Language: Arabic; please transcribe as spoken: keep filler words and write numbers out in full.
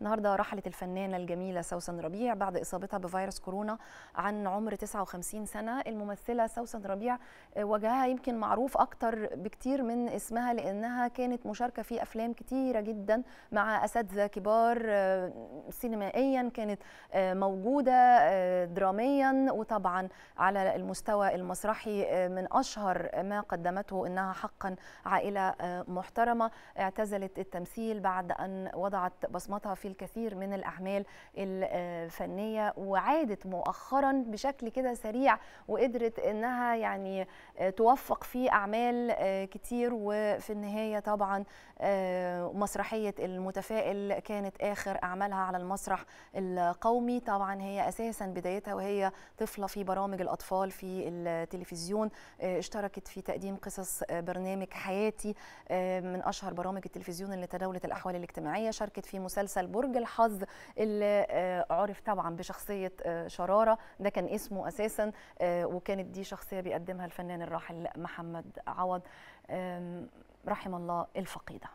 النهارده رحلت الفنانه الجميله سوسن ربيع بعد اصابتها بفيروس كورونا عن عمر تسعة وخمسين سنه. الممثله سوسن ربيع وجهها يمكن معروف اكتر بكتير من اسمها، لانها كانت مشاركه في افلام كتيره جدا مع اساتذه كبار سينمائيا، كانت موجوده دراميا، وطبعا على المستوى المسرحي من اشهر ما قدمته انها حقا عائله محترمه. اعتزلت التمثيل بعد ان وضعت بصمتها في الكثير من الاعمال الفنيه، وعادت مؤخرا بشكل كده سريع، وقدرت انها يعني توفق في اعمال كتير. وفي النهايه طبعا مسرحيه المتفائل كانت اخر اعمالها على المسرح القومي. طبعا هي اساسا بدايتها وهي طفله في برامج الاطفال في التلفزيون، اشتركت في تقديم قصص برنامج حياتي من اشهر برامج التلفزيون اللي تداولت الاحوال الاجتماعيه، شاركت في مسلسل برج الحظ اللي عرف طبعا بشخصيه شراره، ده كان اسمه اساسا، وكانت دي شخصيه بيقدمها الفنان الراحل محمد عوض رحم الله الفقيده.